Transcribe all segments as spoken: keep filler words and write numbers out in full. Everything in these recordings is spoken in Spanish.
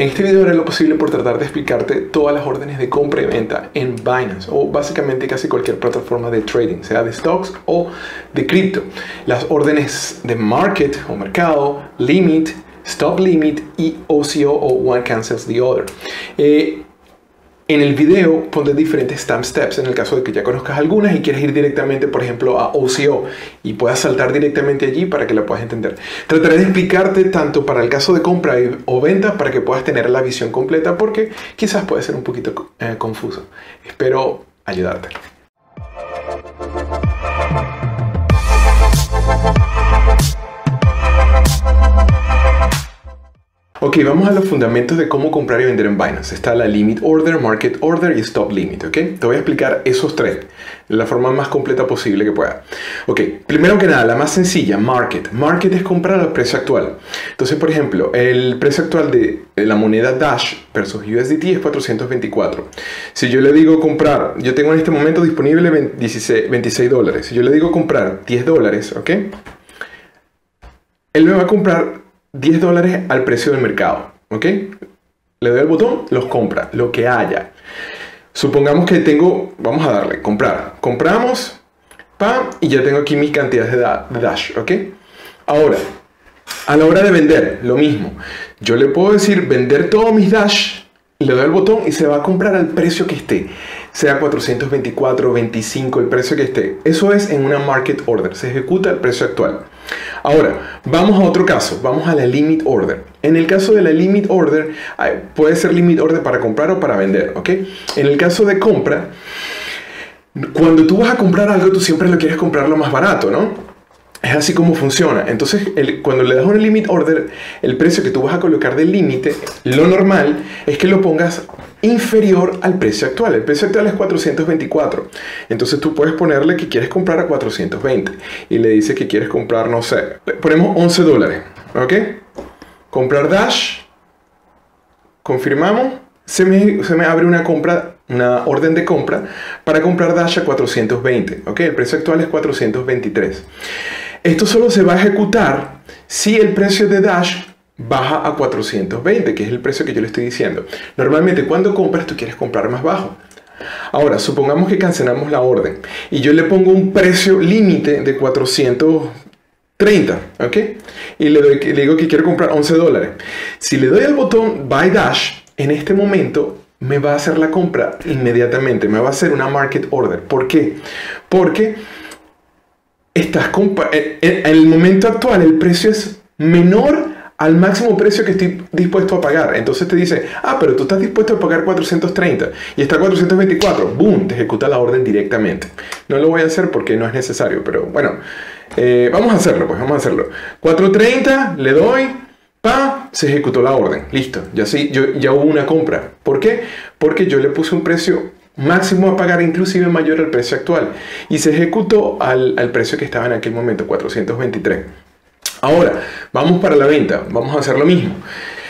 En este video haré lo posible por tratar de explicarte todas las órdenes de compra y venta en Binance o básicamente casi cualquier plataforma de trading, sea de stocks o de cripto. Las órdenes de market o mercado, limit, stop limit y O C O o one cancels the other. Eh, En el video pondré diferentes time steps en el caso de que ya conozcas algunas y quieres ir directamente, por ejemplo, a O C O y puedas saltar directamente allí para que la puedas entender. Trataré de explicarte tanto para el caso de compra o venta para que puedas tener la visión completa porque quizás puede ser un poquito eh, confuso. Espero ayudarte. Ok, vamos a los fundamentos de cómo comprar y vender en Binance. Está la Limit Order, Market Order y Stop Limit, ¿ok? Te voy a explicar esos tres de la forma más completa posible que pueda. Ok, primero que nada, la más sencilla, Market. Market es comprar al precio actual. Entonces, por ejemplo, el precio actual de la moneda Dash versus U S D T es cuatrocientos veinticuatro. Si yo le digo comprar, yo tengo en este momento disponible veintiséis dólares. Si yo le digo comprar diez dólares, ¿ok? Él me va a comprar diez dólares al precio del mercado, ¿ok? Le doy al botón, los compra, lo que haya. Supongamos que tengo, vamos a darle, comprar. Compramos, pam, y ya tengo aquí mis cantidades de, da, de Dash, ¿ok? Ahora, a la hora de vender, lo mismo. Yo le puedo decir vender todos mis Dash, le doy al botón y se va a comprar al precio que esté. Sea cuatrocientos veinticuatro, veinticinco, el precio que esté. Eso es en una market order, se ejecuta el precio actual. Ahora, vamos a otro caso, vamos a la limit order. En el caso de la limit order, puede ser limit order para comprar o para vender, ¿ok? En el caso de compra, cuando tú vas a comprar algo, tú siempre lo quieres comprar lo más barato, ¿no? Es así como funciona. Entonces, el, cuando le das una limit order, el precio que tú vas a colocar de límite, lo normal es que lo pongas inferior al precio actual. El precio actual es cuatrocientos veinticuatro. Entonces, tú puedes ponerle que quieres comprar a cuatrocientos veinte. Y le dice que quieres comprar, no sé, le ponemos once dólares. ¿Ok? Comprar Dash. Confirmamos. Se me, se me abre una compra, una orden de compra para comprar Dash a cuatrocientos veinte. ¿Ok? El precio actual es cuatrocientos veintitrés. Esto solo se va a ejecutar si el precio de Dash baja a cuatrocientos veinte, que es el precio que yo le estoy diciendo. Normalmente cuando compras tú quieres comprar más bajo. Ahora, supongamos que cancelamos la orden y yo le pongo un precio límite de cuatrocientos treinta, ¿ok? Y le, doy, le digo que quiero comprar once dólares. Si le doy al botón Buy Dash, en este momento me va a hacer la compra inmediatamente, me va a hacer una market order. ¿Por qué? Porque Estás en el momento actual el precio es menor al máximo precio que estoy dispuesto a pagar. Entonces te dice, ah, pero tú estás dispuesto a pagar cuatrocientos treinta y está cuatrocientos veinticuatro. ¡Boom! Te ejecuta la orden directamente. No lo voy a hacer porque no es necesario, pero bueno, eh, vamos a hacerlo, pues vamos a hacerlo. cuatrocientos treinta, le doy, pa, se ejecutó la orden. Listo, ya, sí, yo, ya hubo una compra. ¿Por qué? Porque yo le puse un precio máximo a pagar, inclusive mayor al precio actual, y se ejecutó al, al precio que estaba en aquel momento, cuatrocientos veintitrés. Ahora, vamos para la venta, vamos a hacer lo mismo.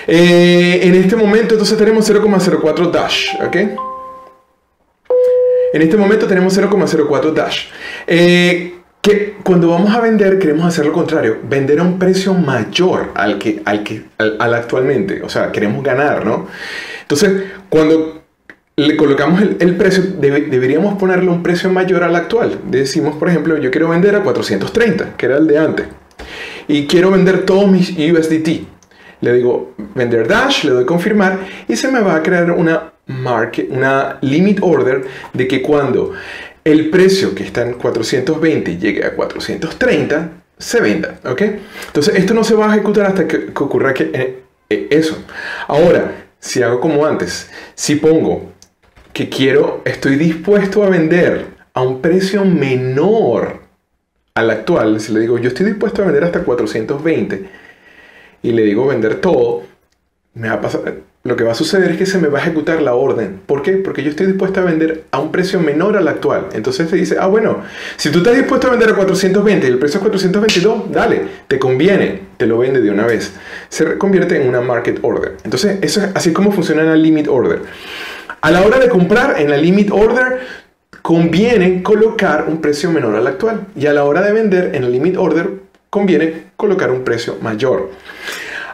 Eh, en este momento entonces tenemos cero coma cero cuatro Dash, ¿ok? En este momento tenemos cero coma cero cuatro Dash. Eh, que cuando vamos a vender queremos hacer lo contrario, vender a un precio mayor al que, al que al, al actualmente, o sea, queremos ganar, ¿no? Entonces, cuando le colocamos el, el precio, debe, deberíamos ponerle un precio mayor al actual. Decimos, por ejemplo, yo quiero vender a cuatrocientos treinta, que era el de antes, y quiero vender todos mis U S D T. Le digo vender Dash, le doy confirmar y se me va a crear una market, una limit order de que cuando el precio que está en cuatrocientos veinte llegue a cuatrocientos treinta, se venda, ¿ok? Entonces esto no se va a ejecutar hasta que, que ocurra que, eh, eh, eso. Ahora, si hago como antes, si pongo que quiero, estoy dispuesto a vender a un precio menor al actual, si le digo yo estoy dispuesto a vender hasta cuatrocientos veinte y le digo vender todo, me va a pasar, lo que va a suceder es que se me va a ejecutar la orden. ¿Por qué? Porque yo estoy dispuesto a vender a un precio menor al actual. Entonces te dice, ah bueno, si tú estás dispuesto a vender a cuatrocientos veinte y el precio es cuatrocientos veintidós, dale, te conviene, te lo vende de una vez. Se convierte en una market order. Entonces eso es así como funciona la limit order. A la hora de comprar, en la limit order, conviene colocar un precio menor al actual. Y a la hora de vender, en la limit order, conviene colocar un precio mayor.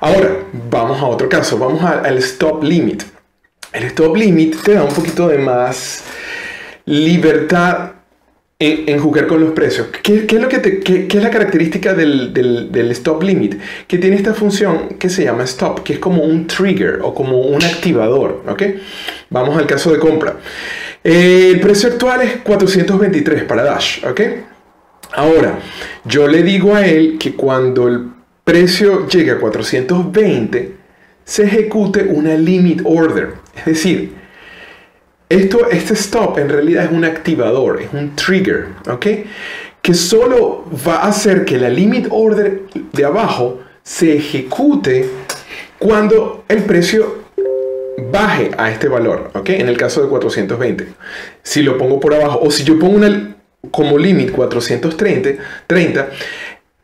Ahora, vamos a otro caso, vamos al stop limit. El stop limit te da un poquito de más libertad en, en jugar con los precios. ¿Qué, qué, es, lo que te, qué, qué es la característica del, del, del stop limit? Que tiene esta función que se llama stop, que es como un trigger o como un activador, ¿ok? Vamos al caso de compra. Eh, el precio actual es cuatrocientos veintitrés para Dash, ¿ok? Ahora, yo le digo a él que cuando el precio llegue a cuatrocientos veinte, se ejecute una limit order. Es decir, esto, este stop en realidad es un activador, es un trigger, ¿ok? Que solo va a hacer que la limit order de abajo se ejecute cuando el precio baje a este valor, ¿ok? En el caso de cuatrocientos veinte. Si lo pongo por abajo, o si yo pongo una, como limit cuatrocientos treinta,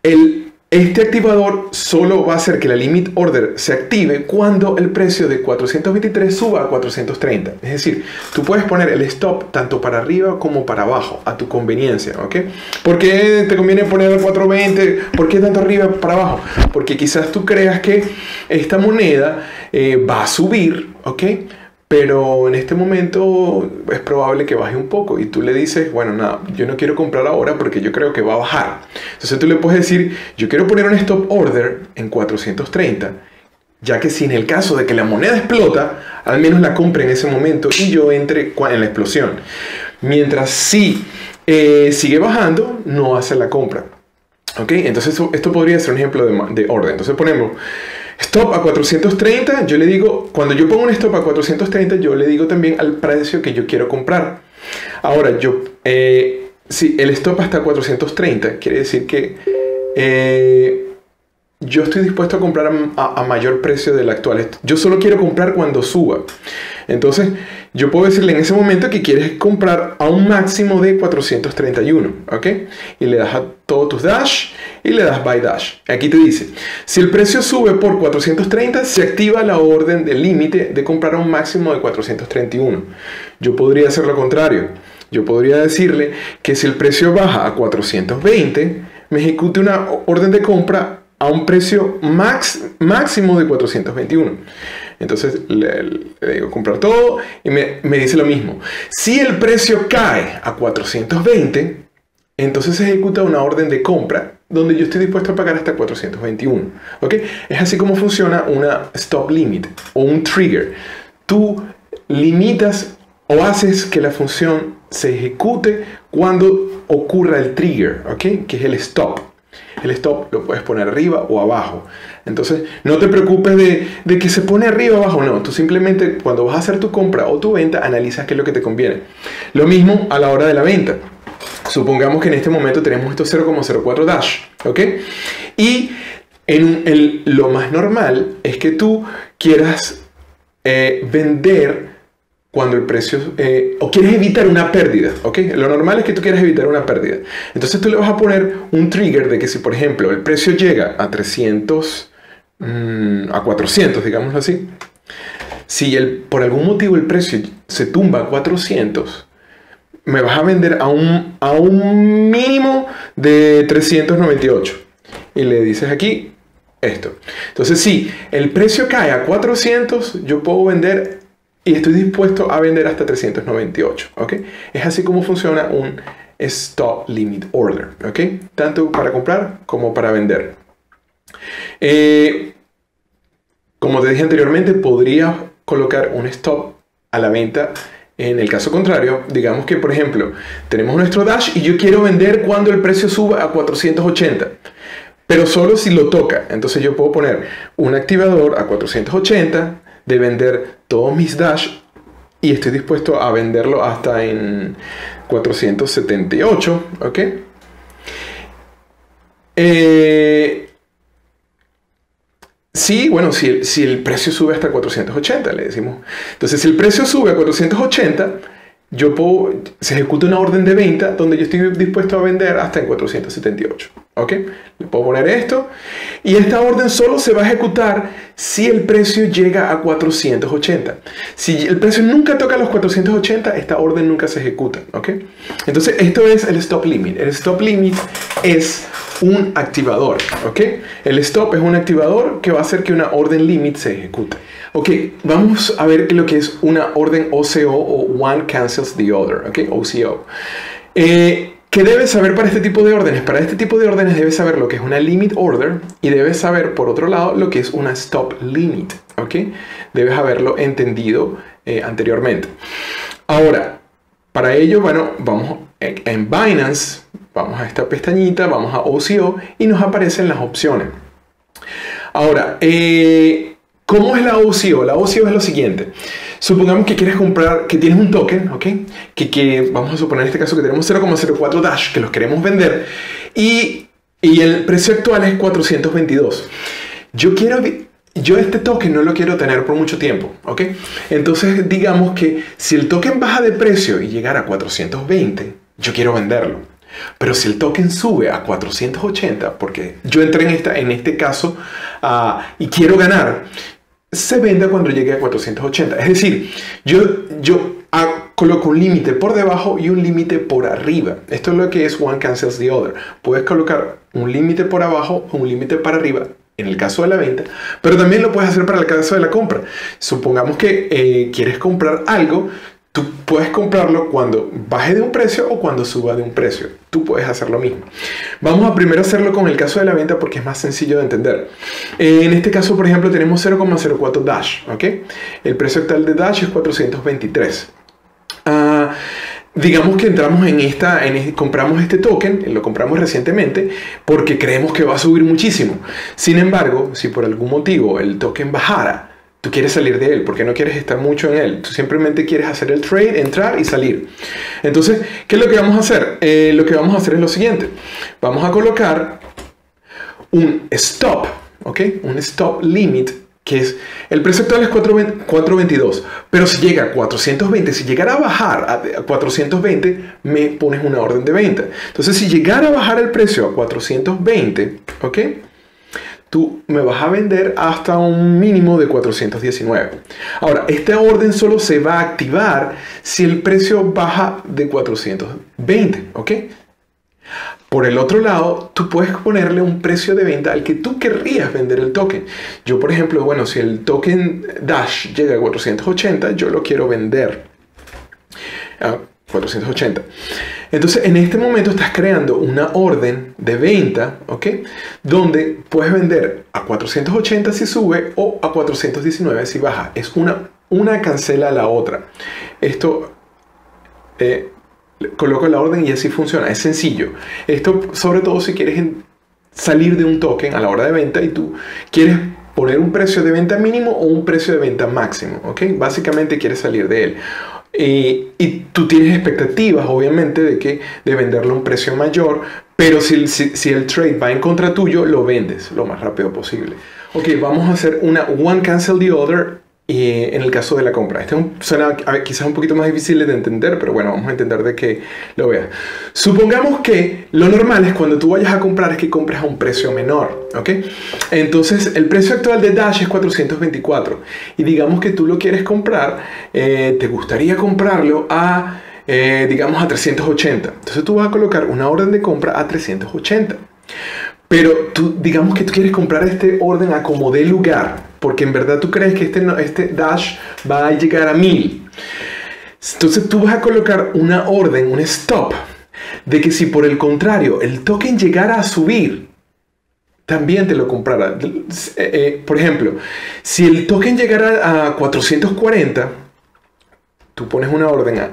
el... Este activador solo va a hacer que la limit order se active cuando el precio de cuatrocientos veintitrés suba a cuatrocientos treinta. Es decir, tú puedes poner el stop tanto para arriba como para abajo, a tu conveniencia, ¿ok? ¿Por qué te conviene poner el cuatrocientos veinte? ¿Por qué tanto arriba para abajo? Porque quizás tú creas que esta moneda eh, va a subir, ¿ok? Pero en este momento es probable que baje un poco y tú le dices, bueno, nada, yo no quiero comprar ahora porque yo creo que va a bajar. Entonces tú le puedes decir, yo quiero poner un stop order en cuatrocientos treinta, ya que si en el caso de que la moneda explota, al menos la compre en ese momento y yo entre en la explosión. Mientras si eh, sigue bajando, no hace la compra. ¿Ok? Entonces esto, esto podría ser un ejemplo de, de orden. Entonces ponemos... Stop a cuatrocientos treinta, yo le digo, cuando yo pongo un stop a cuatrocientos treinta, yo le digo también al precio que yo quiero comprar. Ahora, yo, eh, si el stop hasta cuatrocientos treinta, quiere decir que eh, yo estoy dispuesto a comprar a, a, a mayor precio del actual. Yo solo quiero comprar cuando suba. Entonces, yo puedo decirle en ese momento que quieres comprar a un máximo de cuatrocientos treinta y uno, ¿ok? Y le das a todos tus dash y le das buy dash. Aquí te dice, si el precio sube por cuatrocientos treinta, se activa la orden del límite de comprar a un máximo de cuatrocientos treinta y uno. Yo podría hacer lo contrario. Yo podría decirle que si el precio baja a cuatrocientos veinte, me ejecute una orden de compra a un precio max, máximo de cuatrocientos veintiuno. Entonces le, le digo comprar todo y me, me dice lo mismo. Si el precio cae a cuatrocientos veinte, entonces se ejecuta una orden de compra donde yo estoy dispuesto a pagar hasta cuatrocientos veintiuno. ¿Ok? Es así como funciona una stop limit o un trigger. Tú limitas o haces que la función se ejecute cuando ocurra el trigger, ¿ok? Que es el stop. El stop lo puedes poner arriba o abajo. Entonces no te preocupes de, de que se pone arriba o abajo, no. Tú simplemente cuando vas a hacer tu compra o tu venta analizas qué es lo que te conviene. Lo mismo a la hora de la venta. Supongamos que en este momento tenemos estos cero coma cero cuatro dash, ¿ok? Y en el, lo más normal es que tú quieras eh, vender cuando el precio, eh, o quieres evitar una pérdida, ¿ok? Lo normal es que tú quieras evitar una pérdida. Entonces tú le vas a poner un trigger de que si, por ejemplo, el precio llega a trescientos, mmm, a cuatrocientos, digámoslo así, si el, por algún motivo el precio se tumba a cuatrocientos, me vas a vender a un, a un mínimo de trescientos noventa y ocho. Y le dices aquí esto. Entonces, si el precio cae a cuatrocientos, yo puedo vender... Y estoy dispuesto a vender hasta trescientos noventa y ocho, ¿ok? Es así como funciona un stop limit order, ¿ok? Tanto para comprar como para vender. Eh, como te dije anteriormente, podrías colocar un stop a la venta. En el caso contrario, digamos que, por ejemplo, tenemos nuestro dash y yo quiero vender cuando el precio suba a cuatrocientos ochenta. Pero solo si lo toca. Entonces yo puedo poner un activador a cuatrocientos ochenta... de vender todos mis dash y estoy dispuesto a venderlo hasta en cuatrocientos setenta y ocho, ¿ok? Eh, sí, bueno, si el, si el precio sube hasta cuatrocientos ochenta, le decimos. Entonces, si el precio sube a cuatrocientos ochenta, yo puedo, se ejecuta una orden de venta donde yo estoy dispuesto a vender hasta en cuatrocientos setenta y ocho, ¿Ok? Le puedo poner esto. Y esta orden solo se va a ejecutar si el precio llega a cuatrocientos ochenta. Si el precio nunca toca los cuatrocientos ochenta, esta orden nunca se ejecuta. ¿Ok? Entonces, esto es el stop limit. El stop limit es un activador. ¿Ok? El stop es un activador que va a hacer que una orden limit se ejecute. Ok, vamos a ver lo que es una orden O C O o one cancels the other. ¿Ok? O C O. Eh... ¿Qué debes saber para este tipo de órdenes? Para este tipo de órdenes debes saber lo que es una limit order y debes saber, por otro lado, lo que es una stop limit, ¿ok? Debes haberlo entendido eh, anteriormente. Ahora, para ello, bueno, vamos en Binance, vamos a esta pestañita, vamos a O C O y nos aparecen las opciones. Ahora, eh, ¿cómo es la O C O? La O C O es lo siguiente. Supongamos que quieres comprar, que tienes un token, ¿ok? Que, que vamos a suponer en este caso que tenemos cero coma cero cuatro Dash, que los queremos vender. Y, y el precio actual es cuatrocientos veintidós. Yo quiero... Yo este token no lo quiero tener por mucho tiempo, ¿ok? Entonces digamos que si el token baja de precio y llegara a cuatrocientos veinte, yo quiero venderlo. Pero si el token sube a cuatrocientos ochenta, porque yo entré en, esta, en este caso uh, y quiero ganar, se venda cuando llegue a cuatrocientos ochenta. Es decir, yo, yo coloco un límite por debajo y un límite por arriba. Esto es lo que es one cancels the other. Puedes colocar un límite por abajo o un límite para arriba en el caso de la venta, pero también lo puedes hacer para el caso de la compra. Supongamos que eh, quieres comprar algo, tú puedes comprarlo cuando baje de un precio o cuando suba de un precio. Tú puedes hacer lo mismo. Vamos a primero hacerlo con el caso de la venta porque es más sencillo de entender. En este caso, por ejemplo, tenemos cero coma cero cuatro Dash, ¿ok? El precio actual de Dash es cuatrocientos veintitrés. Uh, digamos que entramos en esta, en, compramos este token, lo compramos recientemente porque creemos que va a subir muchísimo. Sin embargo, si por algún motivo el token bajara, tú quieres salir de él porque no quieres estar mucho en él. Tú simplemente quieres hacer el trade, entrar y salir. Entonces, ¿qué es lo que vamos a hacer? Eh, lo que vamos a hacer es lo siguiente. Vamos a colocar un stop, ¿ok? Un stop limit, que es... El precio actual es cuatrocientos veintidós, pero si llega a cuatrocientos veinte, si llegara a bajar a cuatrocientos veinte, me pones una orden de venta. Entonces, si llegara a bajar el precio a cuatrocientos veinte, ¿ok? Tú me vas a vender hasta un mínimo de cuatrocientos diecinueve. Ahora, esta orden solo se va a activar si el precio baja de cuatrocientos veinte, ¿ok? Por el otro lado, tú puedes ponerle un precio de venta al que tú querrías vender el token. Yo, por ejemplo, bueno, si el token Dash llega a cuatrocientos ochenta, yo lo quiero vender a cuatrocientos ochenta. Entonces, en este momento estás creando una orden de venta, ¿ok? Donde puedes vender a cuatrocientos ochenta si sube o a cuatrocientos diecinueve si baja. Es una, una cancela a la otra. Esto, eh, coloco la orden y así funciona. Es sencillo. Esto, sobre todo si quieres salir de un token a la hora de venta y tú quieres poner un precio de venta mínimo o un precio de venta máximo, ¿ok? Básicamente quieres salir de él. Y, y tú tienes expectativas, obviamente, de que de venderlo a un precio mayor, pero si, si, si el trade va en contra tuyo, lo vendes lo más rápido posible. Ok, vamos a hacer una one cancel the other eh, en el caso de la compra. Este es un, suena a ver, quizás un poquito más difícil de entender, pero bueno, vamos a intentar de que lo veas. Supongamos que lo normal es cuando tú vayas a comprar es que compres a un precio menor, ¿ok? Entonces, el precio actual de Dash es cuatrocientos veinticuatro y digamos que tú lo quieres comprar, eh, te gustaría comprarlo a, eh, digamos, a trescientos ochenta. Entonces, tú vas a colocar una orden de compra a trescientos ochenta. Pero tú, digamos que tú quieres comprar este orden a como dé lugar, porque en verdad tú crees que este, este Dash va a llegar a mil. Entonces, tú vas a colocar una orden, un stop, de que si por el contrario el token llegara a subir, también te lo comprará. Eh, eh, por ejemplo, si el token llegara a cuatrocientos cuarenta, tú pones una orden a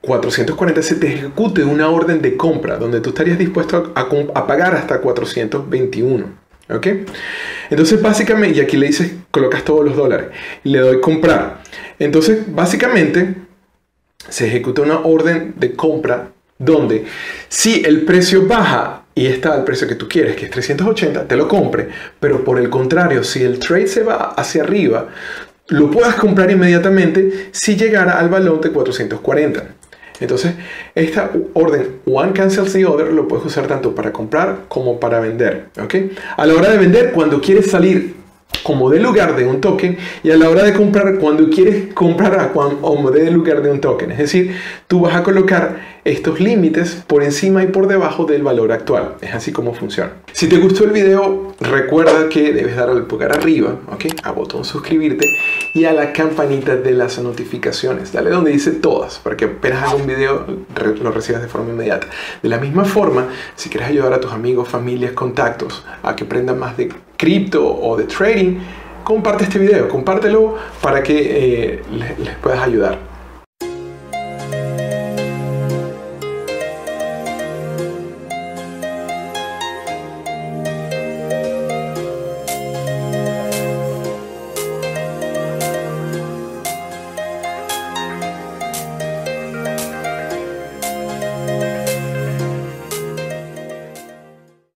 cuatrocientos cuarenta, se te ejecute una orden de compra donde tú estarías dispuesto a, a, a pagar hasta cuatrocientos veintiuno, ¿ok? Entonces, básicamente, y aquí le dices, colocas todos los dólares, y le doy comprar. Entonces, básicamente, se ejecuta una orden de compra donde si el precio baja y está al precio que tú quieres, que es trescientos ochenta, te lo compre, pero por el contrario, si el trade se va hacia arriba, lo puedas comprar inmediatamente si llegara al valor de cuatrocientos cuarenta. Entonces, esta orden one cancels the other lo puedes usar tanto para comprar como para vender, ¿ok? A la hora de vender, cuando quieres salir como del lugar de un token, y a la hora de comprar, cuando quieres comprar a como del lugar de un token. Es decir, tú vas a colocar estos límites por encima y por debajo del valor actual. Es así como funciona. Si te gustó el video, recuerda que debes dar al pulgar arriba, ¿ok? A botón suscribirte y a la campanita de las notificaciones. Dale donde dice todas, para que apenas haga un video lo recibas de forma inmediata. De la misma forma, si quieres ayudar a tus amigos, familias, contactos a que aprendan más de cripto o de trading, comparte este video, compártelo para que eh, les, les puedas ayudar.